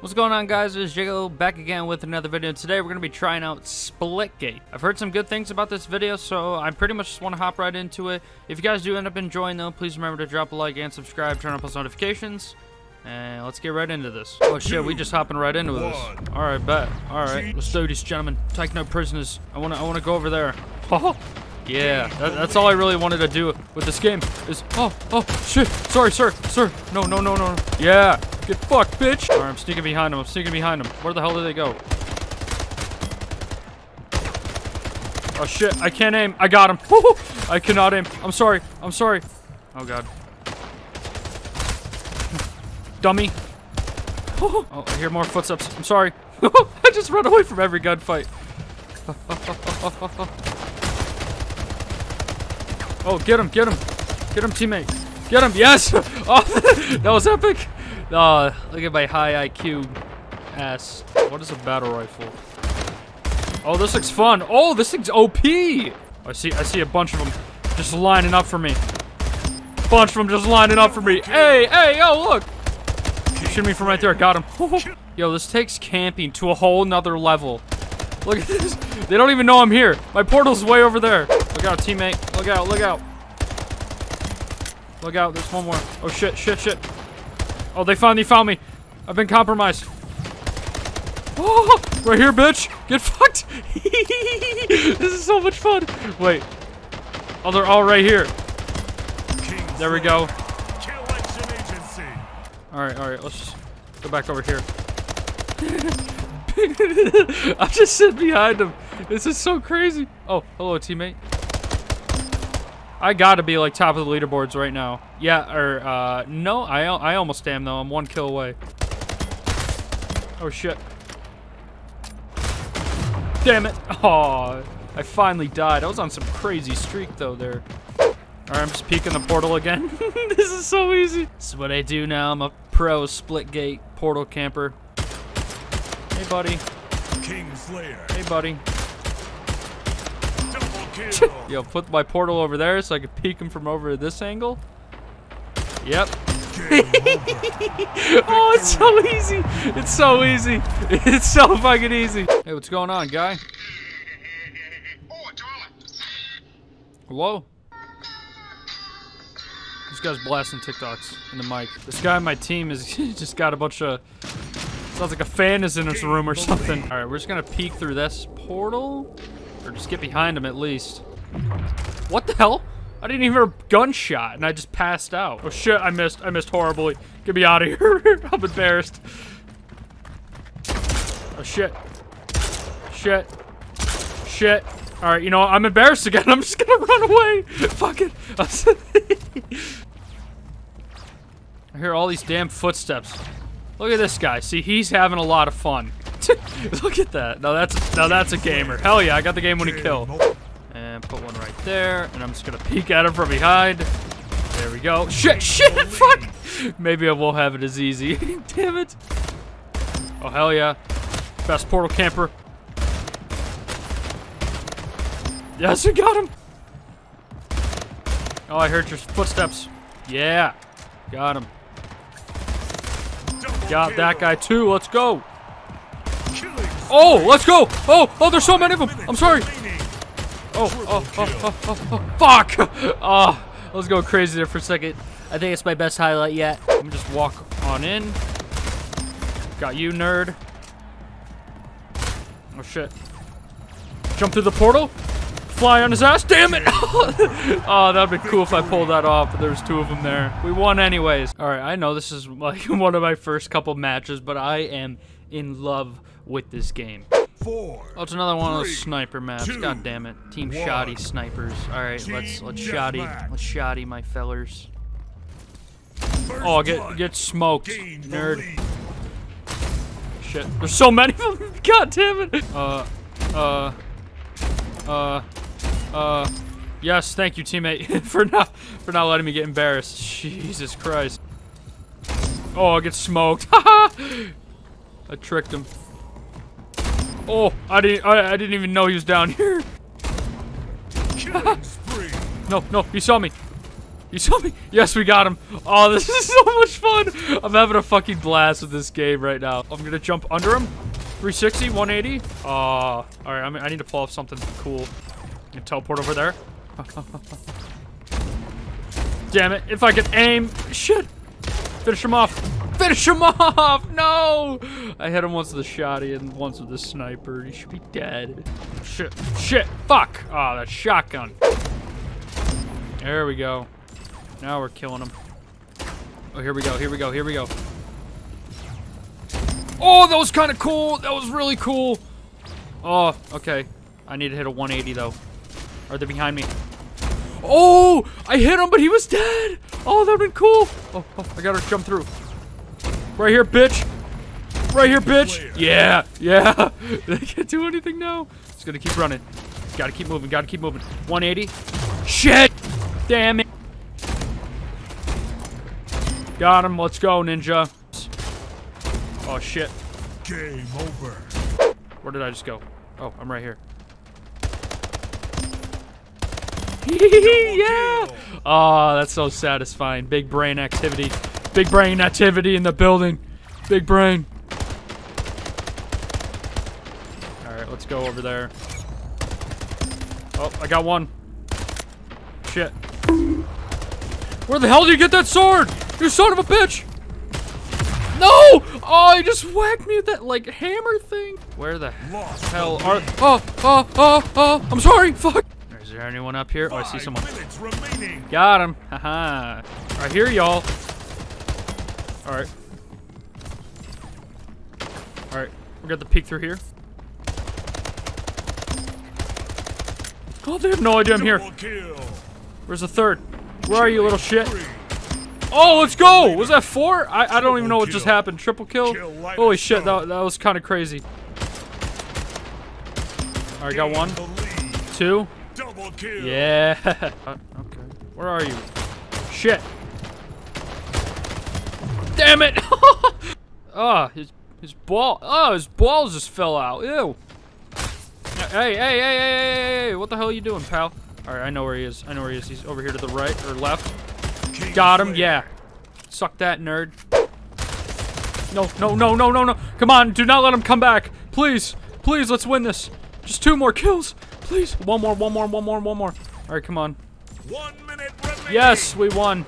What's going on, guys? It's Jago back again with another video. Today we're going to be trying out Splitgate. I've heard some good things about this video, so I pretty much just want to hop right into it. If you guys do end up enjoying though, please remember to drop a like and subscribe, turn on post notifications, and let's get right into this. Oh shit, we just hopping right into this. Alright, bet. Alright, let's do this, gentlemen. Take no prisoners. I wanna go over there. Oh yeah, that's all I really wanted to do with this game is oh shit. Sorry, sir. No. Yeah. Get fucked, bitch! Alright, I'm sneaking behind him. Where the hell did they go? Oh shit, I can't aim. I got him. Woo-hoo! I cannot aim. I'm sorry. Oh god. Dummy. Woo-hoo! Oh, I hear more footsteps. I'm sorry. I just run away from every gunfight. Oh, get him. Get him, teammate. Get him, yes! Oh, that was epic! Look at my high IQ ass. What is a battle rifle? Oh, this looks fun. Oh, this thing's OP. I see a bunch of them just lining up for me. Hey, yo, look. You shoot me from right there. Got him. Yo, this takes camping to a whole nother level. Look at this. They don't even know I'm here. My portal's way over there. Look out, teammate. Look out. Look out, there's one more. Oh, shit. Oh, they finally found me. I've been compromised. Oh, right here, bitch. Get fucked. This is so much fun. Wait. Oh, they're all right here. There we go. All right. Let's just go back over here. I'm just sitting behind them. This is so crazy. Oh, hello, teammate. I gotta be like top of the leaderboards right now. Yeah, or no, I almost am though. I'm one kill away. Oh shit! Damn it! Oh, I finally died. I was on some crazy streak though there. All right, I'm just peeking the portal again. This is so easy. This is what I do now. I'm a pro Splitgate portal camper. Hey buddy. Kingslayer. Hey buddy. Yo, put my portal over there so I could peek him from over this angle. Yep. Oh, it's so easy. It's so fucking easy. Hey, what's going on, guy? Hello? This guy's blasting TikToks in the mic. This guy on my team is just got a bunch of... Sounds like a fan is in his room or something. Alright, we're just gonna peek through this portal. Or just get behind him at least. What the hell? I didn't even hear a gunshot and I just passed out. Oh shit, I missed horribly. Get me out of here. I'm embarrassed. Oh shit. Shit. Alright, you know what? I'm embarrassed again. I'm just gonna run away. Fuck it. I hear all these damn footsteps. Look at this guy. See, he's having a lot of fun. Look at that. Now that's a gamer. Hell yeah, I got the game winning kill. And put one right there. And I'm just gonna peek at him from behind. There we go. Shit, fuck! Maybe I won't have it as easy. Damn it. Oh hell yeah. Best portal camper. Yes, we got him! Oh, I heard your footsteps. Yeah. Got him. Got that guy too. Let's go. Oh, let's go. Oh, there's so many of them. I'm sorry. Oh, fuck. Oh, let's go crazy there for a second. I think it's my best highlight yet. Let me just walk on in. Got you, nerd. Oh, shit. Jump through the portal. Fly on his ass. Damn it. Oh, that'd be cool if I pulled that off, but there's two of them there. We won anyways. All right, I know this is like one of my first couple matches, but I am in love with this game. Oh, it's another one of those sniper maps. God damn it. Team Shoddy snipers. All right, let's Shoddy. Let's Shoddy, my fellers. Oh, get smoked, nerd. Shit. There's so many of them. God damn it. Yes, thank you, teammate, for not letting me get embarrassed. Jesus Christ. Oh, I'll get smoked. I tricked him. Oh, I didn't even know he was down here. No, he saw me. You saw me? Yes, we got him. Oh, this is so much fun. I'm having a fucking blast with this game right now. I'm gonna jump under him. 360, 180. All right, I need to pull off something cool. And teleport over there. Damn it, if I could aim. Shit. Finish him off. Finish him off! No! I hit him once with a shotty and once with a sniper. He should be dead. Shit. Shit. Fuck. Oh, that shotgun. There we go. Now we're killing him. Oh, here we go, here we go, here we go. Oh, that was kind of cool. That was really cool. Oh, okay. I need to hit a 180, though. Are they behind me? Oh, I hit him, but he was dead. Oh, that would have been cool. Oh, oh, I got to jump through. Right here, bitch. Right here, bitch. Yeah, yeah. They can't do anything now. It's going to keep running. Got to keep moving, got to keep moving. 180. Shit. Damn it. Got him. Let's go, ninja. Oh, shit. Game over. Where did I just go? Oh, I'm right here. Yeah! Oh, that's so satisfying. Big brain activity. Big brain activity in the building. Big brain. All right, let's go over there. Oh, I got one. Shit. Where the hell did you get that sword? You son of a bitch! No! Oh, he just whacked me with that, like, hammer thing. Where the hell are... Oh, oh, oh, oh. I'm sorry. Fuck. Is there anyone up here? Oh, I see someone. Got him. Haha. I hear y'all. All right. All right. We got the peek through here. Oh, they have no idea I'm here. Where's the third? Where are you, little shit? Oh, let's go! Was that four? I don't even know what just happened. Triple kill? Holy shit, that was kind of crazy. Alright, got one. Two. Yeah. Okay. Where are you? Shit. Damn it! Oh, his ball. Oh, his balls just fell out. Ew. Hey, hey, hey, hey, hey, hey. What the hell are you doing, pal? Alright, I know where he is. I know where he is. He's over here to the right or left. Got him, yeah. Suck that, nerd. No, no, no, no, no, no. Come on, do not let him come back. Please, please, let's win this. Just two more kills, please. One more, one more, one more, one more. All right, come on. 1 minute remaining. Yes, we won.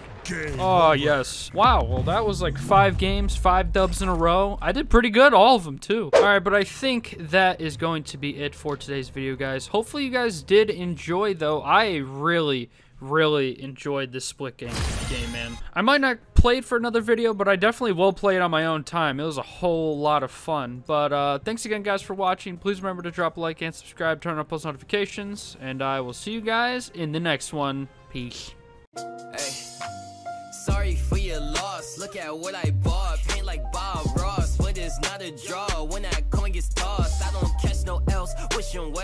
Oh, yes. Wow, well, that was like 5 games, 5 dubs in a row. I did pretty good, all of them, too. All right, but I think that is going to be it for today's video, guys. Hopefully, you guys did enjoy, though. I really enjoyed this Splitgate game, man. I might not play it for another video, but I definitely will play it on my own time. It was a whole lot of fun. But thanks again, guys, for watching. Please remember to drop a like and subscribe, turn on post notifications, and I will see you guys in the next one. Peace. Hey, sorry for your loss. Look at what I bought. Paint like Bob Ross, but it's not a draw. When that coin gets tossed, I don't catch no else. Wishing well.